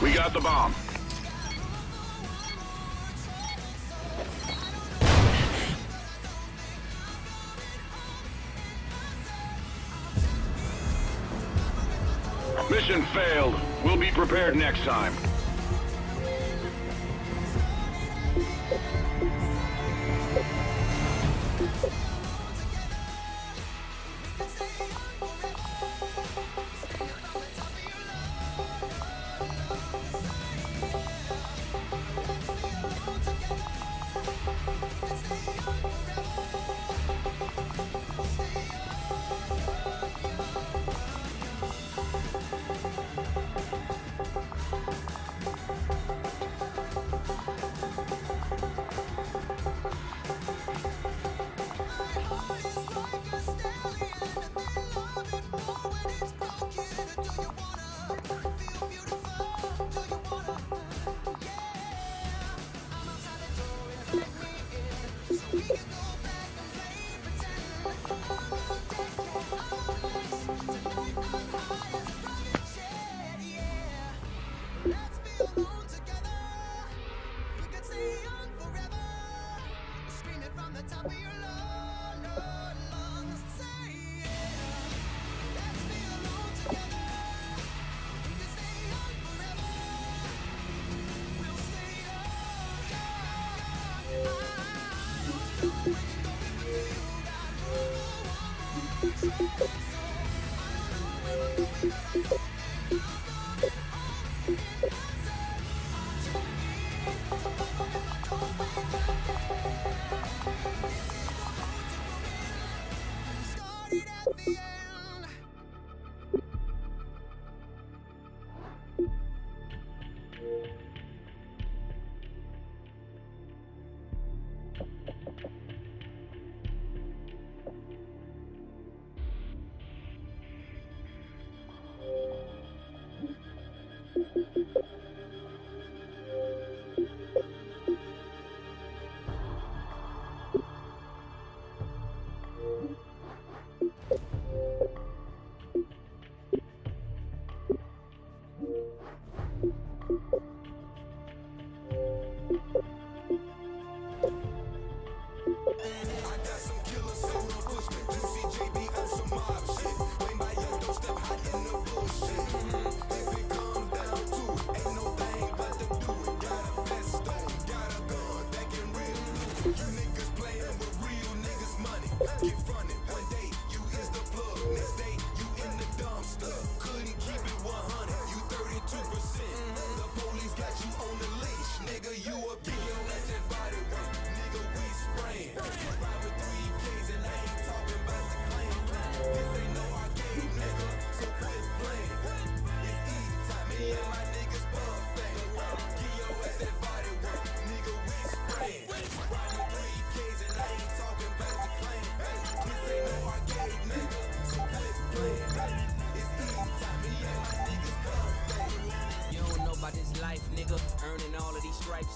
We got the bomb. Mission failed. We'll be prepared next time.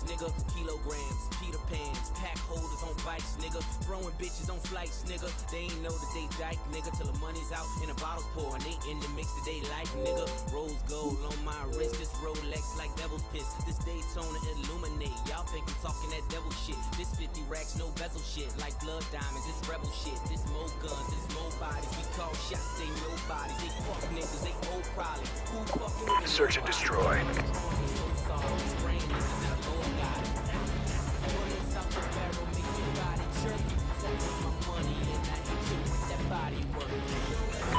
Nigga, kilograms, Peter Pans, pack holders on bikes, nigga, throwing bitches on flights, nigga, they ain't know that they dyke, nigga, till the money's out and the bottles pour and they in the mix that they like, nigga, rose gold on my wrist, this Rolex like devil's piss, this Daytona illuminate, y'all think I'm talking that devil shit, this 50 racks, no bezel shit, like blood diamonds, this rebel shit, this mo guns, this mo bodies, we call shots, they no bodies, they fuck niggas, they old probably, who fucking search and destroy.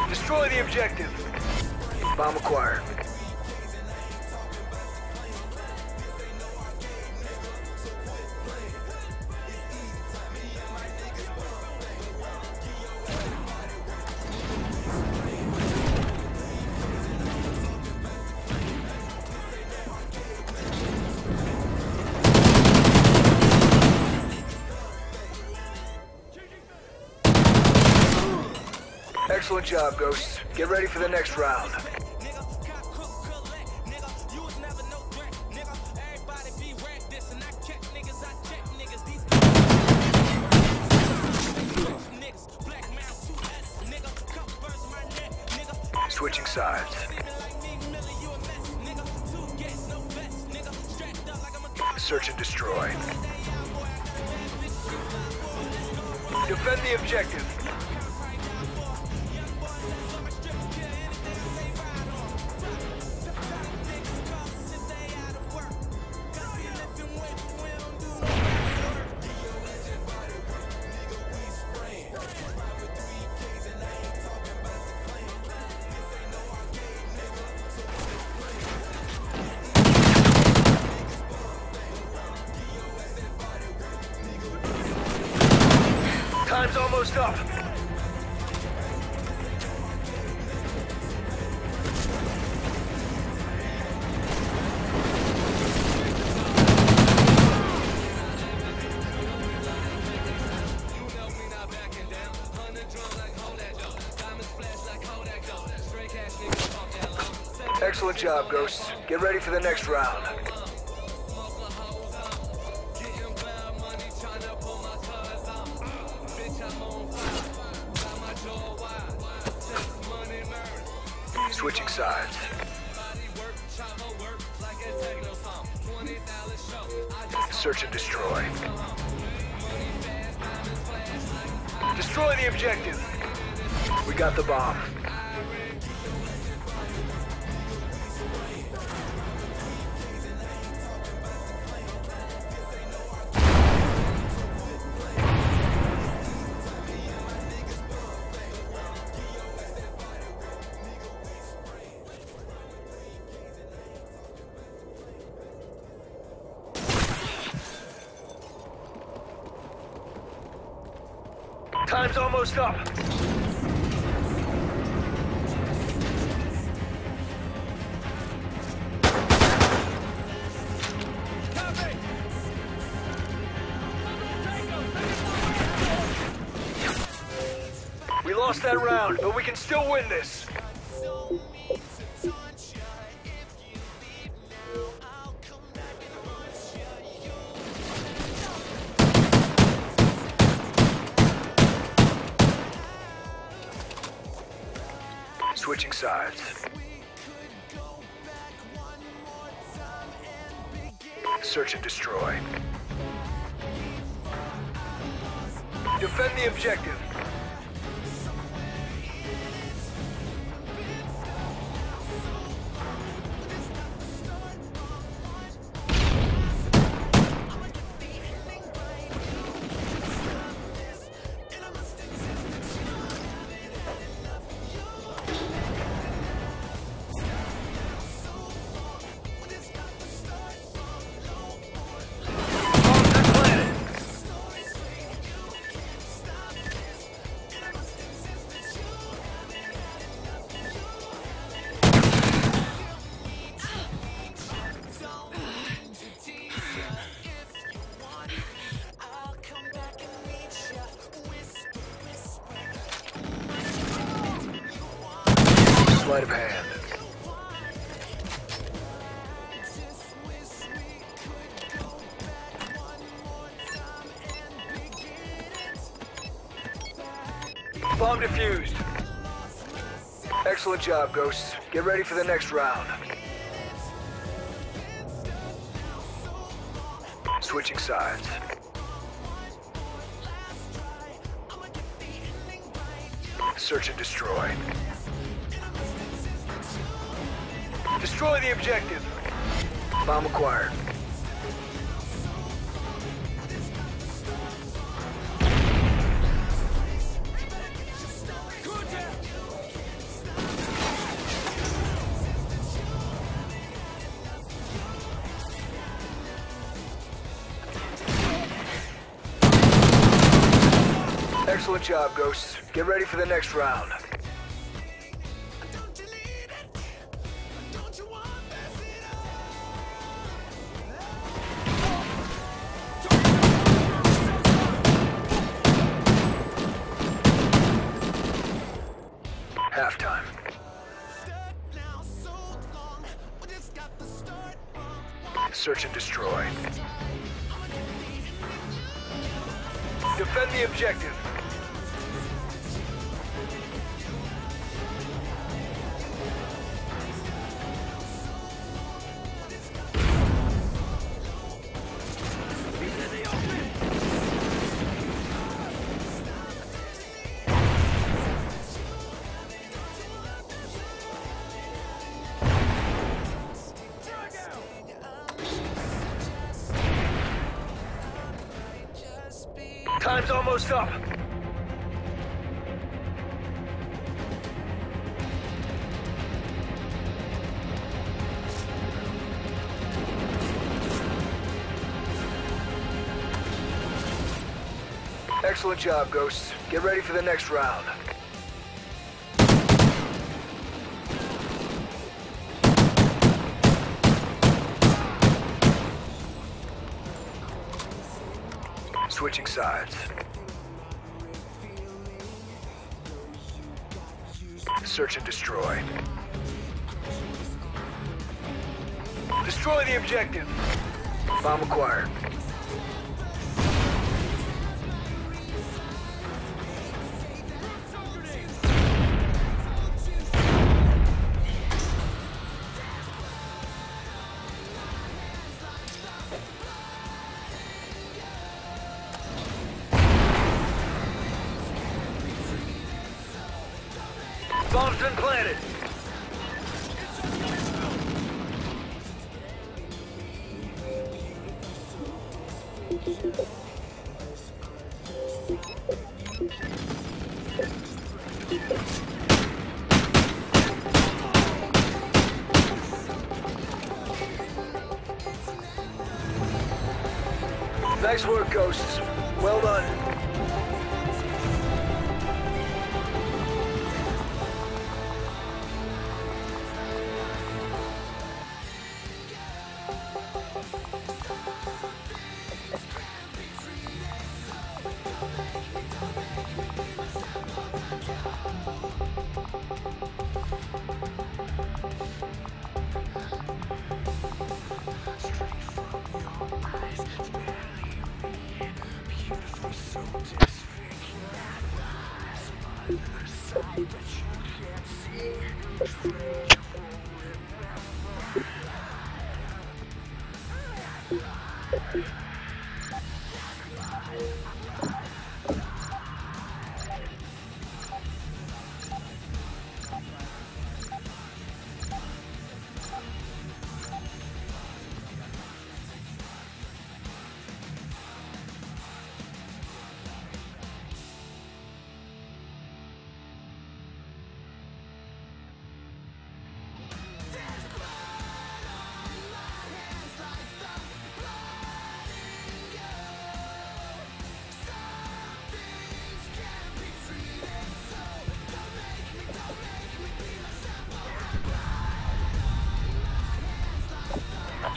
Destroy the objective. Bomb acquired. Excellent job, Ghosts. Get ready for the next round. Switching sides. Search and destroy. Defend the objective. Time's almost up. Excellent job, Ghosts. Get ready for the next round. Switching sides. Search and destroy. Destroy the objective. We got the bomb. Time's almost up. We lost that round, but we can still win this. Switching sides. Search and destroy. Defend the objective. Sleight of hand. Bomb defused. Excellent job, Ghosts. Get ready for the next round. Switching sides. Search and destroy. Destroy the objective. Bomb acquired. Excellent job, Ghosts. Get ready for the next round. Halftime. Search and destroy. Defend the objective. Time's almost up. Excellent job, Ghosts. Get ready for the next round. Switching sides. Search and destroy. Destroy the objective. Bomb acquired. Bomb's been planted. Nice work, Ghosts. Well done.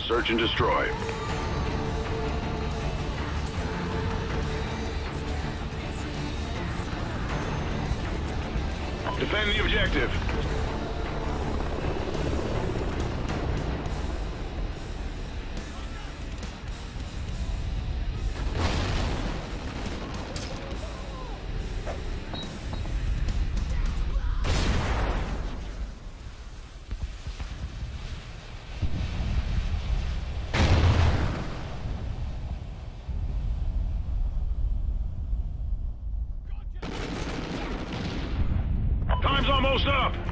Search and destroy. Defend the objective. Time's almost up!